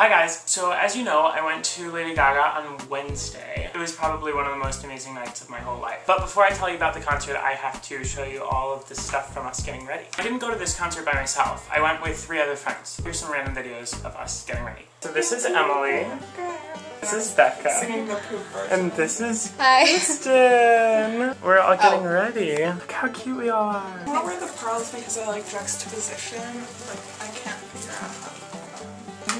Hi guys, so as you know, I went to Lady Gaga on Wednesday. It was probably one of the most amazing nights of my whole life. But before I tell you about the concert, I have to show you all of the stuff from us getting ready. I didn't go to this concert by myself. I went with 3 other friends. Here's some random videos of us getting ready. So this is Emily. This is Becca. And this is Kristen. We're all getting ready. Look how cute we all are. I wear the pearls because I like juxtaposition. Like, I can't figure out how to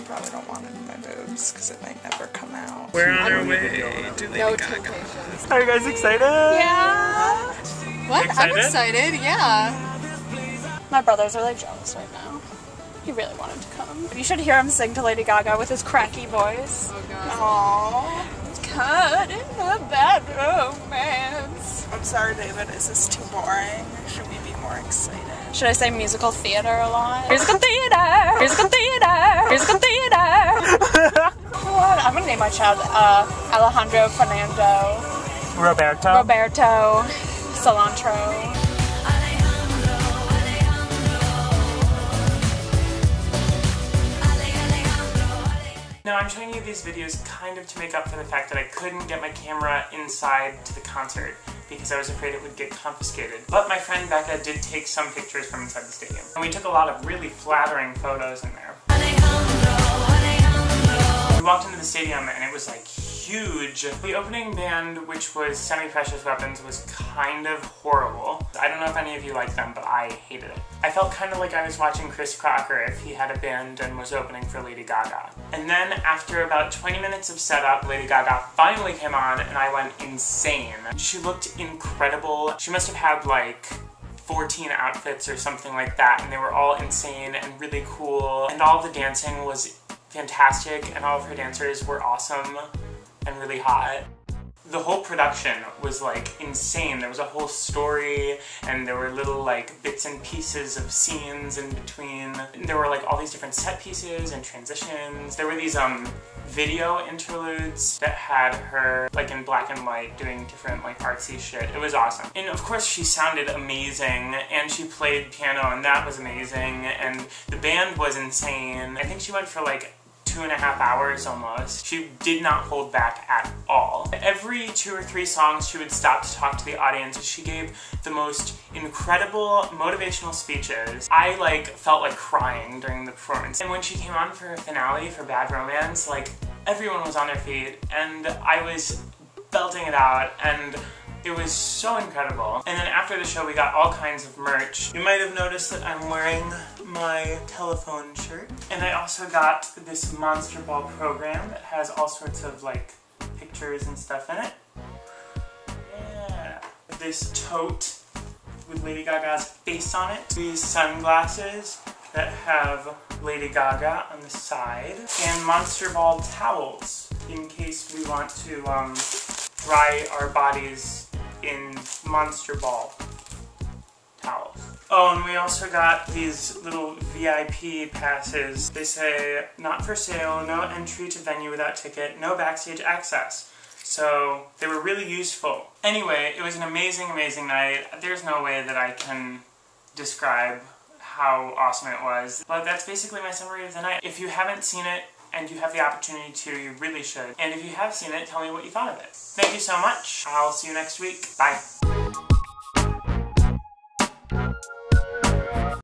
probably don't want it in my boobs because it might never come out. We're on our way to Lady Gaga. Are you guys excited? Yeah. What? Excited? I'm excited, yeah. My brothers are like jealous right now. He really wanted to come. You should hear him sing to Lady Gaga with his cracky voice. Oh god. Aww. Caught in the bad romance. I'm sorry, David, is this too boring? Should we be more excited? Should I say musical theater a lot? Musical theater! Musical theater! Musical theater! What? I'm gonna name my child Alejandro, Fernando, Roberto, Cilantro. Now I'm showing you these videos kind of to make up for the fact that I couldn't get my camera inside to the concert, because I was afraid it would get confiscated. But my friend Becca did take some pictures from inside the stadium. And we took a lot of really flattering photos in there. We walked into the stadium and it was like huge. The opening band, which was Semi-Precious Weapons, was kind of horrible. I don't know if any of you like them, but I hated it. I felt kind of like I was watching Chris Crocker if he had a band and was opening for Lady Gaga. And then after about 20 minutes of setup, Lady Gaga finally came on and I went insane. She looked incredible. She must have had like 14 outfits or something like that, and they were all insane and really cool. And all the dancing was fantastic, and all of her dancers were awesome and really hot. The whole production was like insane. There was a whole story, and there were little like bits and pieces of scenes in between. And there were like all these different set pieces and transitions. There were these video interludes that had her like in black and white doing different like artsy shit. It was awesome. And of course she sounded amazing, and she played piano and that was amazing, and the band was insane. I think she went for like 2.5 hours almost. She did not hold back at all. Every 2 or 3 songs she would stop to talk to the audience. She gave the most incredible motivational speeches. I like felt like crying during the performance. And when she came on for her finale for Bad Romance, like everyone was on their feet and I was belting it out, and it was so incredible. And then after the show we got all kinds of merch. You might have noticed that I'm wearing my Telephone shirt. And I also got this Monster Ball program that has all sorts of like pictures and stuff in it. Yeah. This tote with Lady Gaga's face on it. These sunglasses that have Lady Gaga on the side. And Monster Ball towels in case we want to dry our bodies in Monster Ball towels. Oh, and we also got these little VIP passes. They say, not for sale, no entry to venue without ticket, no backstage access. So they were really useful. Anyway, it was an amazing, amazing night. There's no way that I can describe how awesome it was. But that's basically my summary of the night. If you haven't seen it, and you have the opportunity to, you really should. And if you have seen it, tell me what you thought of it. Thank you so much. I'll see you next week. Bye.